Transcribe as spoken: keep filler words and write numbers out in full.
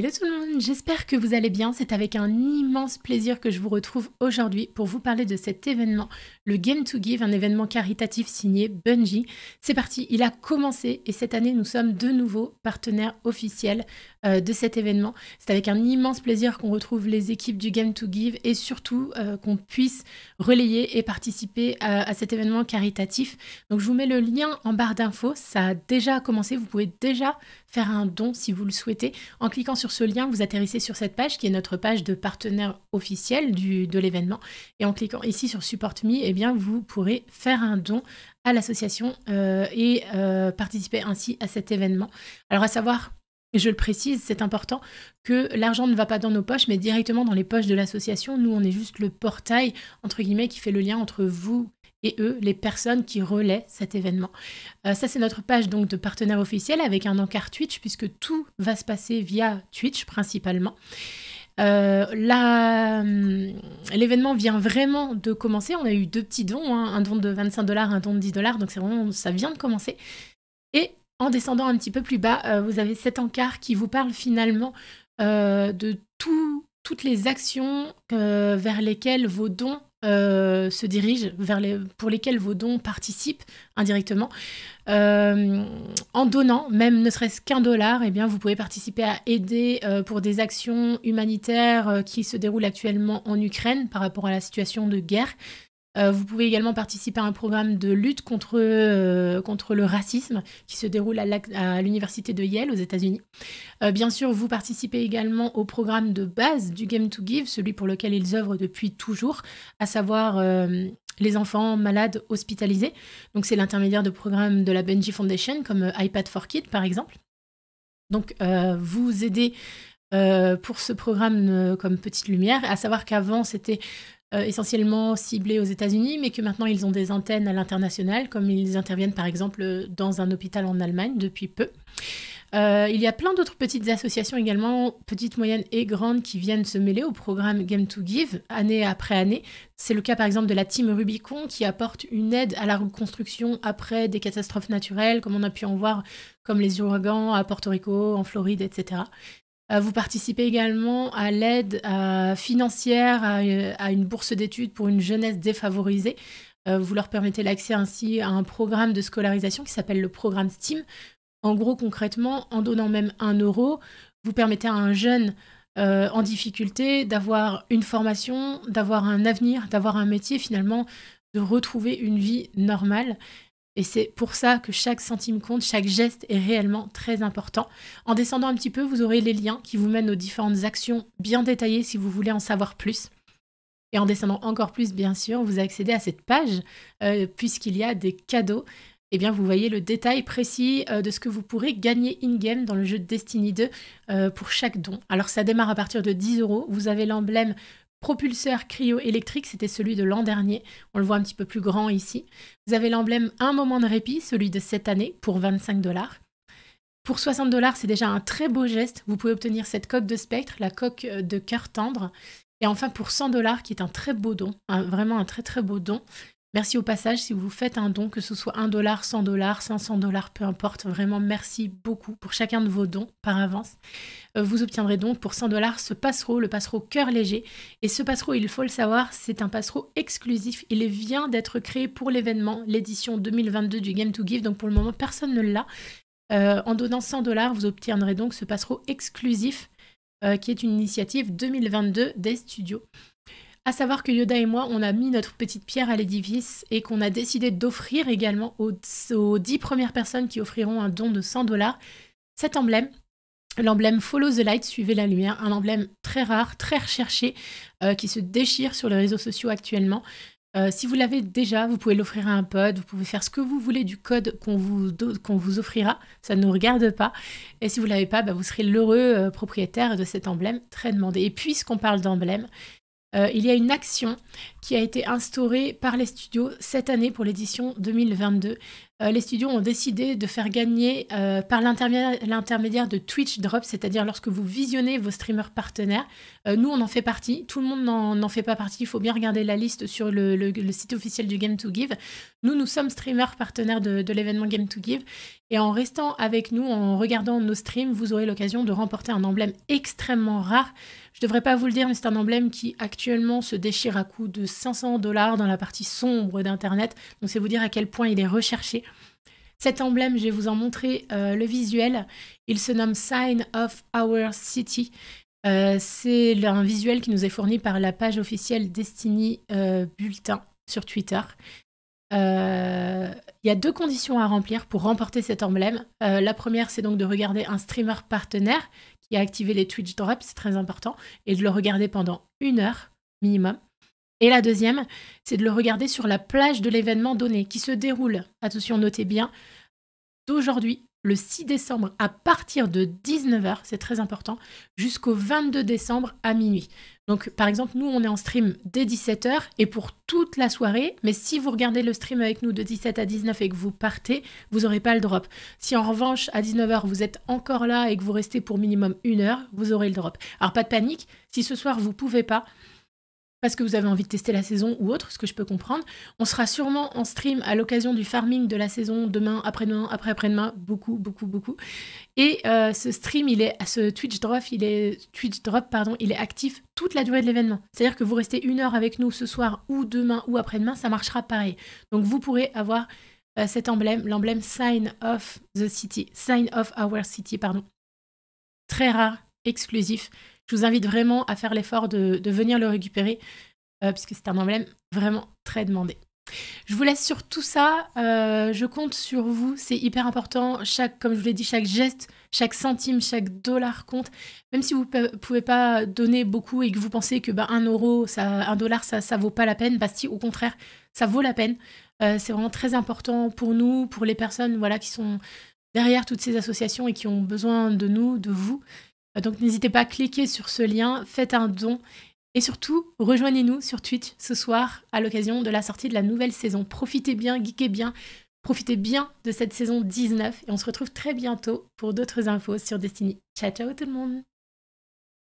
Hello tout le monde, j'espère que vous allez bien, c'est avec un immense plaisir que je vous retrouve aujourd'hui pour vous parler de cet événement, le Game to Give, un événement caritatif signé Bungie. C'est parti, il a commencé et cette année nous sommes de nouveau partenaires officiels euh, de cet événement. C'est avec un immense plaisir qu'on retrouve les équipes du Game to Give et surtout euh, qu'on puisse relayer et participer à, à cet événement caritatif. Donc je vous mets le lien en barre d'infos, ça a déjà commencé, vous pouvez déjà faire un don si vous le souhaitez en cliquant sur ce lien, vous atterrissez sur cette page qui est notre page de partenaire officiel du, de l'événement et en cliquant ici sur Support Me, eh bien, vous pourrez faire un don à l'association euh, et euh, participer ainsi à cet événement. Alors à savoir, je le précise, c'est important que l'argent ne va pas dans nos poches mais directement dans les poches de l'association. Nous on est juste le portail entre guillemets qui fait le lien entre vous et eux, les personnes qui relaient cet événement. Euh, ça, c'est notre page donc de partenaire officiel avec un encart Twitch puisque tout va se passer via Twitch principalement. Euh, L'événement vient vraiment de commencer. On a eu deux petits dons, hein, un don de vingt-cinq dollars, un don de dix dollars. Donc, c'est vraiment, ça vient de commencer. Et en descendant un petit peu plus bas, euh, vous avez cet encart qui vous parle finalement euh, de tout, toutes les actions euh, vers lesquelles vos dons Euh, se dirigent, vers les, pour lesquels vos dons participent indirectement. Euh, en donnant, même ne serait-ce qu'un dollar, eh bien, vous pouvez participer à aider euh, pour des actions humanitaires euh, qui se déroulent actuellement en Ukraine par rapport à la situation de guerre. Euh, vous pouvez également participer à un programme de lutte contre, euh, contre le racisme qui se déroule à l'université de Yale aux États-Unis. Euh, bien sûr, vous participez également au programme de base du Game to Give, celui pour lequel ils œuvrent depuis toujours, à savoir euh, les enfants malades hospitalisés. Donc c'est l'intermédiaire de programme de la Benji Foundation, comme euh, iPad for Kids par exemple. Donc euh, vous aidez euh, pour ce programme euh, comme Petite Lumière, à savoir qu'avant c'était Euh, essentiellement ciblés aux États-Unis, mais que maintenant ils ont des antennes à l'international, comme ils interviennent par exemple dans un hôpital en Allemagne depuis peu. Euh, il y a plein d'autres petites associations également, petites, moyennes et grandes, qui viennent se mêler au programme Game to Give année après année. C'est le cas par exemple de la Team Rubicon qui apporte une aide à la reconstruction après des catastrophes naturelles, comme on a pu en voir, comme les ouragans à Porto Rico, en Floride, et cetera. Vous participez également à l'aide euh, financière, à, à une bourse d'études pour une jeunesse défavorisée. Euh, vous leur permettez l'accès ainsi à un programme de scolarisation qui s'appelle le programme STEAM. En gros, concrètement, en donnant même un euro, vous permettez à un jeune euh, en difficulté d'avoir une formation, d'avoir un avenir, d'avoir un métier, finalement, de retrouver une vie normale. Et c'est pour ça que chaque centime compte, chaque geste est réellement très important. En descendant un petit peu, vous aurez les liens qui vous mènent aux différentes actions bien détaillées si vous voulez en savoir plus. Et en descendant encore plus, bien sûr, vous accédez à cette page euh, puisqu'il y a des cadeaux. Eh bien, vous voyez le détail précis euh, de ce que vous pourrez gagner in-game dans le jeu Destiny deux euh, pour chaque don. Alors, ça démarre à partir de dix euros. Vous avez l'emblème Propulseur cryo-électrique, c'était celui de l'an dernier. On le voit un petit peu plus grand ici. Vous avez l'emblème Un moment de répit, celui de cette année, pour vingt-cinq dollars. Pour soixante dollars, c'est déjà un très beau geste. Vous pouvez obtenir cette coque de spectre, la coque de cœur tendre. Et enfin, pour cent dollars, qui est un très beau don, un, vraiment un très très beau don. Merci au passage si vous faites un don, que ce soit un dollar, cent dollars, cinq cents dollars, peu importe. Vraiment, merci beaucoup pour chacun de vos dons par avance. Euh, vous obtiendrez donc pour cent dollars ce passereau, le passereau cœur léger. Et ce passereau, il faut le savoir, c'est un passereau exclusif. Il vient d'être créé pour l'événement, l'édition deux mille vingt-deux du Game to Give. Donc pour le moment, personne ne l'a. Euh, en donnant cent dollars, vous obtiendrez donc ce passereau exclusif euh, qui est une initiative deux mille vingt-deux des studios. À savoir que Yoda et moi, on a mis notre petite pierre à l'édifice et qu'on a décidé d'offrir également aux, aux dix premières personnes qui offriront un don de cent dollars cet emblème, l'emblème Follow the Light, suivez la lumière, un emblème très rare, très recherché, euh, qui se déchire sur les réseaux sociaux actuellement. Euh, si vous l'avez déjà, vous pouvez l'offrir à un pote, vous pouvez faire ce que vous voulez du code qu'on vous, qu'on vous offrira, ça ne nous regarde pas. Et si vous ne l'avez pas, bah, vous serez l'heureux euh, propriétaire de cet emblème très demandé. Et puisqu'on parle d'emblème, Euh, il y a une action qui a été instaurée par les studios cette année pour l'édition deux mille vingt-deux. euh, les studios ont décidé de faire gagner euh, par l'intermédiaire de Twitch Drops, c'est-à-dire lorsque vous visionnez vos streamers partenaires. Euh, nous, on en fait partie. Tout le monde n'en fait pas partie. Il faut bien regarder la liste sur le, le, le site officiel du Game to Give. Nous, nous sommes streamers partenaires de, de l'événement Game to Give. Et en restant avec nous, en regardant nos streams, vous aurez l'occasion de remporter un emblème extrêmement rare. Je ne devrais pas vous le dire, mais c'est un emblème qui actuellement se déchire à coût de cinq cents dollars dans la partie sombre d'Internet. Donc c'est vous dire à quel point il est recherché. Cet emblème, je vais vous en montrer euh, le visuel. Il se nomme Sign of Our City. Euh, c'est un visuel qui nous est fourni par la page officielle Destiny euh, Bulletin sur Twitter. Il euh, y a deux conditions à remplir pour remporter cet emblème. Euh, la première, c'est donc de regarder un streamer partenaire qui a activé les Twitch Drops, c'est très important, et de le regarder pendant une heure minimum. Et la deuxième, c'est de le regarder sur la plage de l'événement donné qui se déroule, attention, notez bien, d'aujourd'hui, le six décembre, à partir de dix-neuf heures, c'est très important, jusqu'au vingt-deux décembre à minuit. Donc, par exemple, nous, on est en stream dès dix-sept heures et pour toute la soirée. Mais si vous regardez le stream avec nous de dix-sept à dix-neuf et que vous partez, vous n'aurez pas le drop. Si, en revanche, à dix-neuf heures, vous êtes encore là et que vous restez pour minimum une heure, vous aurez le drop. Alors, pas de panique. Si ce soir, vous ne pouvez pas, parce que vous avez envie de tester la saison ou autre, ce que je peux comprendre. On sera sûrement en stream à l'occasion du farming de la saison, demain, après-demain, après-après-demain, beaucoup, beaucoup, beaucoup. Et euh, ce stream, il est, ce Twitch Drop, il est, Twitch Drop, pardon, il est actif toute la durée de l'événement. C'est-à-dire que vous restez une heure avec nous ce soir ou demain ou après-demain, ça marchera pareil. Donc vous pourrez avoir euh, cet emblème, l'emblème Sign of the City, Sign of Our City, pardon. Très rare, exclusif. Je vous invite vraiment à faire l'effort de, de venir le récupérer, euh, puisque c'est un emblème vraiment très demandé. Je vous laisse sur tout ça, euh, je compte sur vous, c'est hyper important. Chaque, comme je vous l'ai dit, chaque geste, chaque centime, chaque dollar compte. Même si vous ne pouvez pas donner beaucoup et que vous pensez que bah, un euro, ça, un dollar, ça ne vaut pas la peine, bah si, au contraire, ça vaut la peine. Euh, c'est vraiment très important pour nous, pour les personnes voilà, qui sont derrière toutes ces associations et qui ont besoin de nous, de vous. Donc n'hésitez pas à cliquer sur ce lien, faites un don et surtout rejoignez-nous sur Twitch ce soir à l'occasion de la sortie de la nouvelle saison. Profitez bien, geekez bien, profitez bien de cette saison dix-neuf et on se retrouve très bientôt pour d'autres infos sur Destiny. Ciao ciao tout le monde!